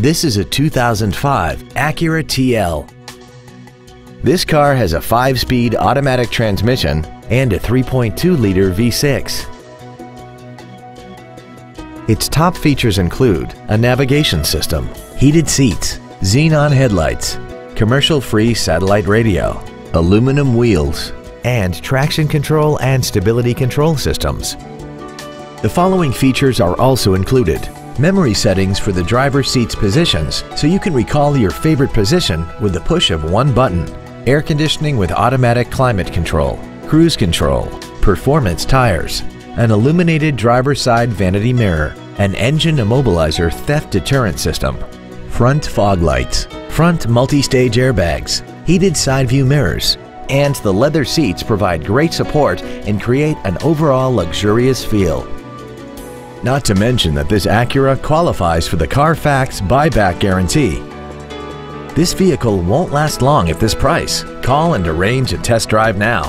This is a 2005 Acura TL. This car has a 5-speed automatic transmission and a 3.2-liter V6. Its top features include a navigation system, heated seats, xenon headlights, commercial-free satellite radio, aluminum wheels, and traction control and stability control systems. The following features are also included: memory settings for the driver's seat's positions, so you can recall your favorite position with the push of one button, air conditioning with automatic climate control, cruise control, performance tires, an illuminated driver's side vanity mirror, an engine immobilizer theft deterrent system, front fog lights, front multi-stage airbags, heated side view mirrors, and the leather seats provide great support and create an overall luxurious feel. Not to mention that this Acura qualifies for the Carfax buyback guarantee. This vehicle won't last long at this price. Call and arrange a test drive now.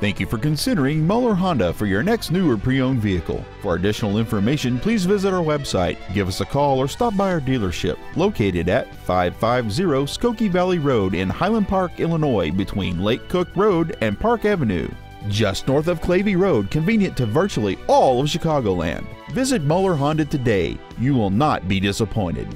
Thank you for considering Muller Honda for your next new or pre-owned vehicle. For additional information, please visit our website, give us a call, or stop by our dealership located at 550 Skokie Valley Road in Highland Park, Illinois, between Lake Cook Road and Park Avenue. Just north of Clavey Road, convenient to virtually all of Chicagoland. Visit Muller Honda today. You will not be disappointed.